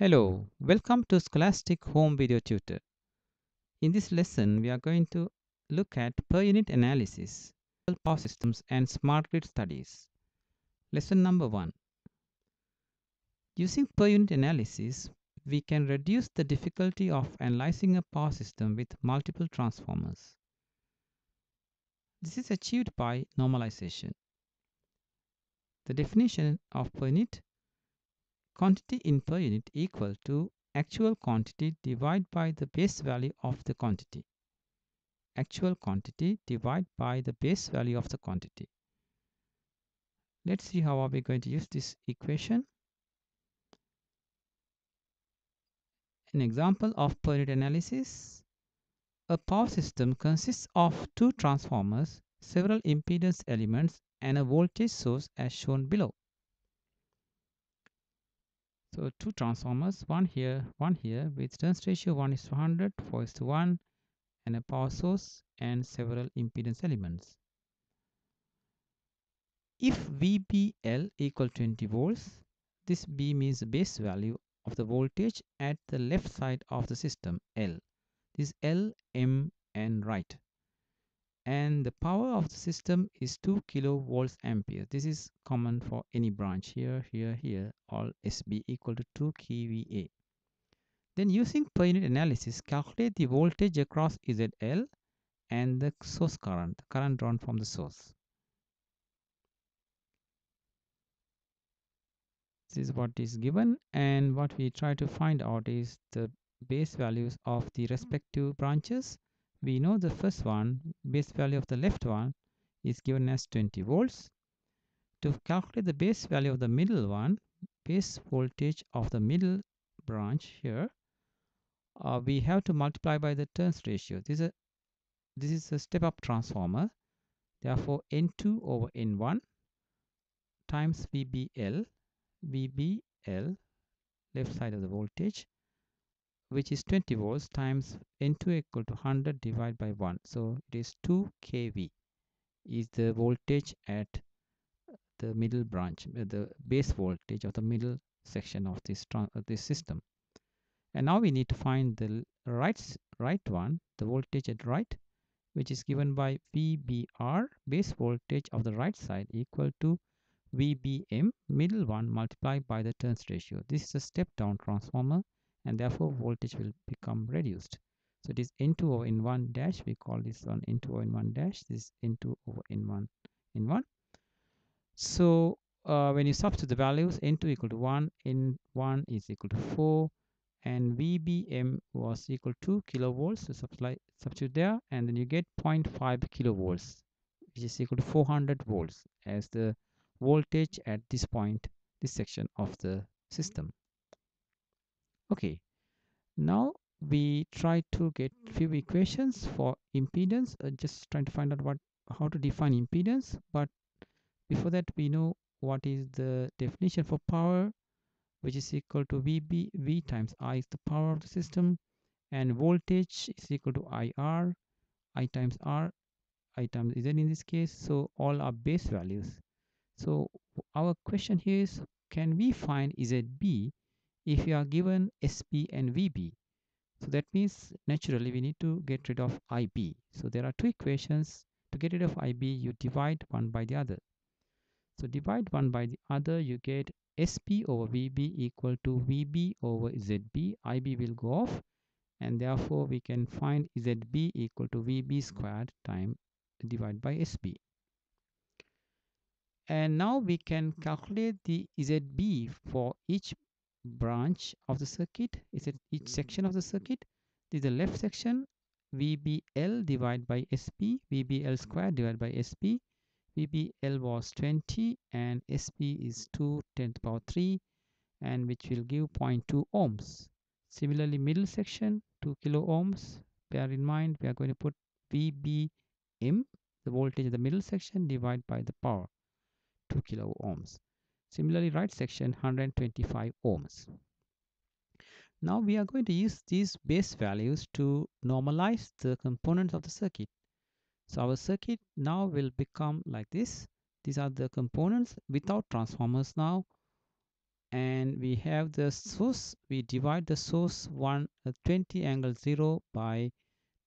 Hello, welcome to Scholastic Home Video Tutor. In this lesson, we are going to look at per unit analysis, power systems, and smart grid studies. Lesson number 1. Using per unit analysis, we can reduce the difficulty of analyzing a power system with multiple transformers. This is achieved by normalization. The definition of per unit: quantity in per unit equal to actual quantity divided by the base value of the quantity. Actual quantity divided by the base value of the quantity. Let's see how are we going to use this equation. An example of per unit analysis. A power system consists of two transformers, several impedance elements, and a voltage source as shown below. So two transformers, one here, with turns ratio 1:100, 4:1, and a power source and several impedance elements. If VBL equal 20 volts, this B means base value of the voltage at the left side of the system, L. This is L, M, and right. And the power of the system is 2 kilovolts ampere. This is common for any branch, here, all SB equal to 2 kVA. Then using per unit analysis, calculate the voltage across ZL and the source current, the current drawn from the source. This is what is given, and what we try to find out is the base values of the respective branches. We know the first one, base value of the left one, is given as 20 volts. To calculate the base value of the middle one, base voltage of the middle branch here, we have to multiply by the turns ratio. This is a step-up transformer. Therefore, N2 over N1 times VBL, left side of the voltage, which is 20 volts, times N2 equal to 100 divided by 1. So it is 2 kV is the voltage at the middle branch, the base voltage of the middle section of this system. And now we need to find the right one, the voltage at right, which is given by VBR, base voltage of the right side, equal to VBM, middle one, multiplied by the turns ratio. This is a step-down transformer, and therefore voltage will become reduced. So it is N2 over N1 dash. We call this one N2 over N1 dash. This is N2 over N1, N1. So when you substitute the values, N2 equal to 1, N1 is equal to 4, and VBM was equal to 2 kilovolts. So substitute there, and then you get 0.5 kilovolts, which is equal to 400 volts as the voltage at this point, this section of the system. Okay, now we try to get few equations for impedance. Just trying to find out how to define impedance. But before that, we know what is the definition for power, which is equal to VB. V times I is the power of the system, and voltage is equal to IR, I times R, I times Z in this case. So all are base values. So our question here is, can we find ZB if you are given SB and VB? So that means naturally we need to get rid of IB. So there are two equations. To get rid of IB, you divide one by the other. So divide one by the other, you get SB over VB equal to VB over ZB. IB will go off, and therefore we can find ZB equal to VB squared times divided by SB. And now we can calculate the ZB for each branch of the circuit, is at each section of the circuit. This is the left section, VBL divided by SB, VBL squared divided by SB. VBL was 20 and SB is 2 × 10³ and which will give 0.2 ohms. Similarly, middle section, 2 kilo ohms. Bear in mind, we are going to put VBM, the voltage of the middle section, divided by the power, 2 kilo ohms. Similarly, right section, 125 ohms. Now we are going to use these base values to normalize the components of the circuit. So our circuit now will become like this. These are the components without transformers now. and we have the source. We divide the source 20∠0 by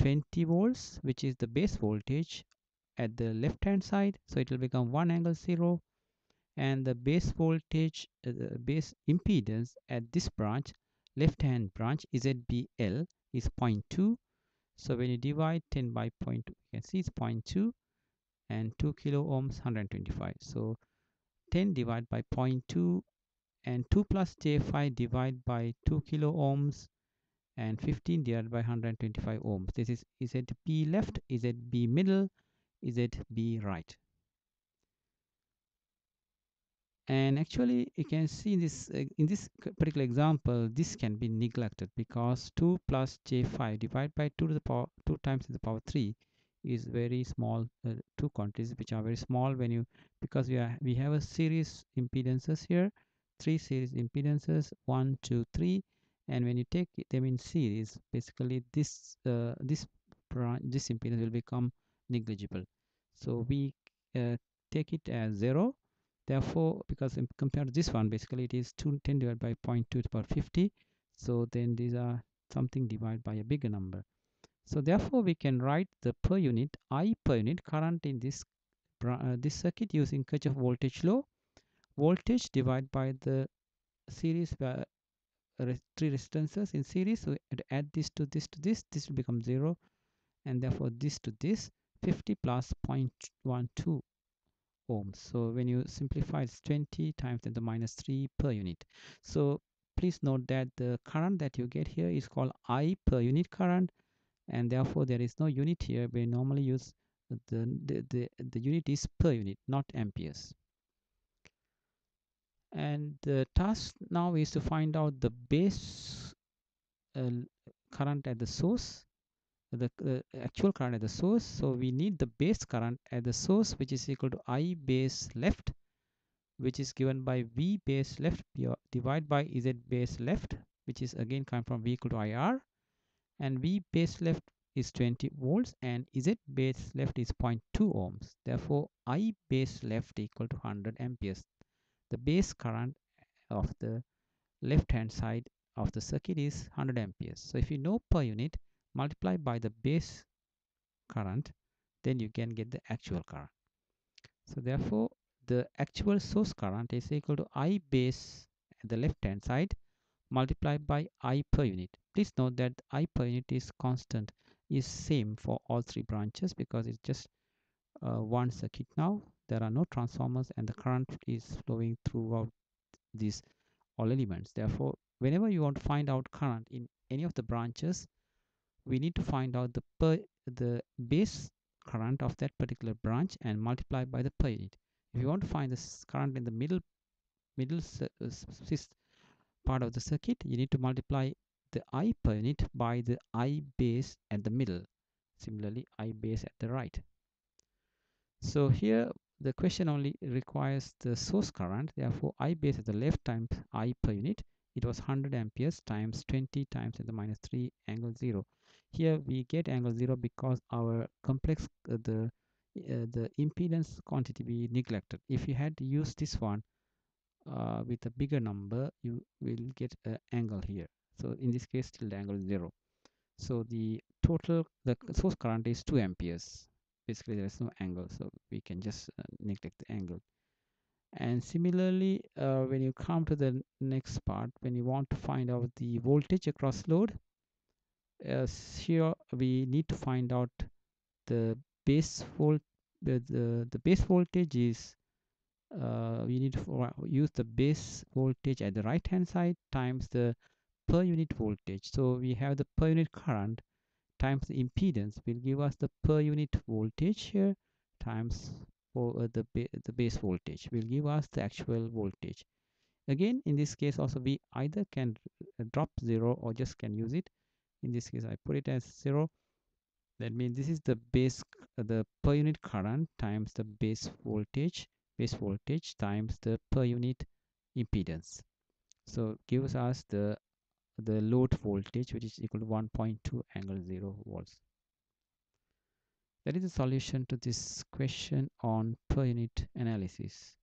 20 volts, which is the base voltage at the left hand side, so it will become 1∠0, and the base voltage, base impedance at this branch, left hand branch, ZBL, is 0.2. so when you divide 10 by 0.2, you can see it's 0.2 and 2 kilo ohms, 125. So 10 divided by 0.2 and 2 plus j5 divided by 2 kilo ohms and 15 divided by 125 ohms. This is ZB left, ZB middle, ZB right. And actually you can see in this particular example, this can be neglected, because 2 plus j5 divided by 2 to the power 2 times to the power 3 is very small, two quantities which are very small when you, because we have a series impedances here, three series impedances, 1, 2, 3, and when you take them in series, basically this impedance will become negligible. So we take it as 0. Therefore, because compared to this one, basically it is 10 divided by 0.2 to the power 50. So then these are something divided by a bigger number. So therefore, we can write the per unit, I per unit current in this circuit using Kirchhoff voltage law. Voltage divided by the series three resistances in series. So add this to this to this. This will become 0, and therefore this to this, 50 plus 0.12. ohms. So when you simplify, it's 20 times the minus 3 per unit. So please note that the current that you get here is called I per unit current, and therefore there is no unit here. We normally use the unit is per unit, not amperes. And the task now is to find out the base current at the source, the actual current at the source. So we need the base current at the source, which is equal to I base left, which is given by V base left divided by Z base left, which is again coming from V equal to IR, and V base left is 20 volts and Z base left is 0.2 ohms. Therefore I base left equal to 100 amperes. The base current of the left hand side of the circuit is 100 amperes. So if you know per unit, multiply by the base current, then you can get the actual current. So therefore the actual source current is equal to I base at the left hand side multiplied by I per unit. Please note that I per unit is constant, is same for all three branches, because it's just one circuit now. There are no transformers and the current is flowing throughout these all elements. Therefore whenever you want to find out current in any of the branches, we need to find out the base current of that particular branch and multiply by the per unit. If you want to find the current in the middle part of the circuit, you need to multiply the I per unit by the I base at the middle. Similarly, I base at the right. So here the question only requires the source current. Therefore, I base at the left times I per unit. It was 100 amperes times 20 times at the minus 3 ∠0. Here we get ∠0 because our complex the impedance quantity we neglected. If you had used this one with a bigger number, you will get an angle here. So in this case, still the ∠0. So the source current is 2 amperes. Basically, there is no angle, so we can just neglect the angle. And similarly, when you come to the next part, when you want to find out the voltage across load, here we need to find out the base the base voltage is we need to use the base voltage at the right hand side times the per unit voltage. So we have the per unit current times the impedance will give us the per unit voltage here times the base voltage will give us the actual voltage. Again, in this case also we either can drop 0 or just can use it. In this case I put it as 0. That means this is the base, the per unit current times the base voltage times the per unit impedance. So it gives us the load voltage, which is equal to 1.2∠0 volts. That is the solution to this question on per unit analysis.